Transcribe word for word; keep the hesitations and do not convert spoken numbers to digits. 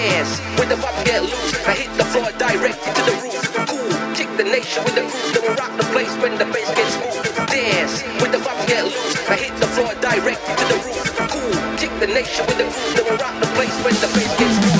hands. When the vibe get loose, I hit the floor direct to the roof. Cool, kick the nation with the groove. Then we rock the place when the bass gets smooth. Dance, when the vibe get loose, I hit the floor direct to the roof. Cool, kick the nation with the groove. Then we rock the place when the bass gets smooth.